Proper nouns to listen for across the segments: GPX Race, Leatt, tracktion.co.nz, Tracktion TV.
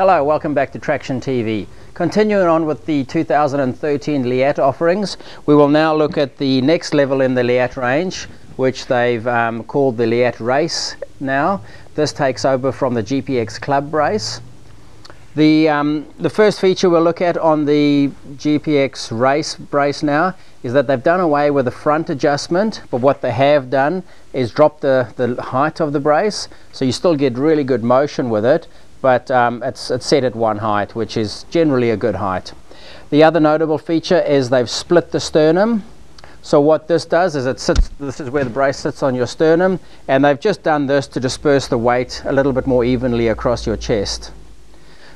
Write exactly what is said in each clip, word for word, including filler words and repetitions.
Hello, welcome back to Tracktion T V. Continuing on with the two thousand thirteen Leatt offerings, we will now look at the next level in the Leatt range, which they've um, called the Leatt Race now. This takes over from the G P X Club Race. The, um, the first feature we'll look at on the G P X Race brace now is that they've done away with the front adjustment, but what they have done is drop the, the height of the brace, so you still get really good motion with it, but um, it's, it's set at one height, which is generally a good height. The other notable feature is they've split the sternum. So what this does is it sits, this is where the brace sits on your sternum, and they've just done this to disperse the weight a little bit more evenly across your chest.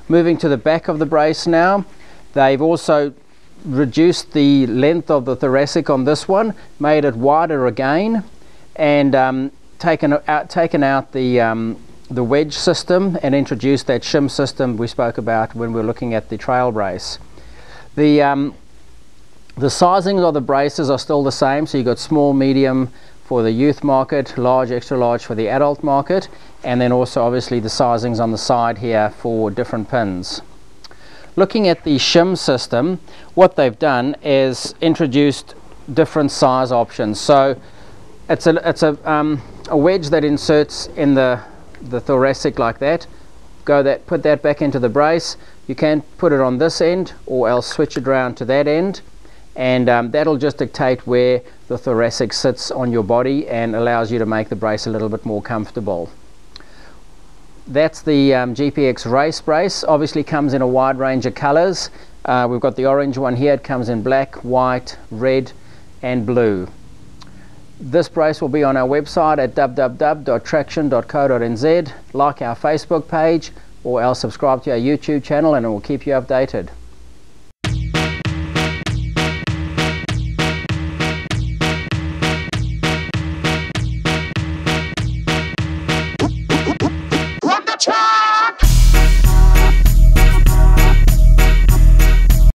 Moving to the back of the brace now, they've also reduced the length of the thoracic on this one, made it wider again, and um, taken out, taken out the um, the wedge system and introduced that shim system we spoke about when we were looking at the trail brace. The, um, the sizing of the braces are still the same, so you've got small, medium for the youth market, large, extra large for the adult market, and then also obviously the sizings on the side here for different pins. Looking at the shim system, what they've done is introduced different size options. So it's a, it's a, um, a wedge that inserts in the the thoracic like that, go that put that back into the brace. You can put it on this end or else switch it around to that end, and um, that'll just dictate where the thoracic sits on your body and allows you to make the brace a little bit more comfortable. That's the um, G P X Race brace. Obviously comes in a wide range of colors. Uh, we've got the orange one here. It comes in black, white, red and blue. This brace will be on our website at w w w dot tracktion dot co dot n z. Like our Facebook page or else subscribe to our YouTube channel and it will keep you updated.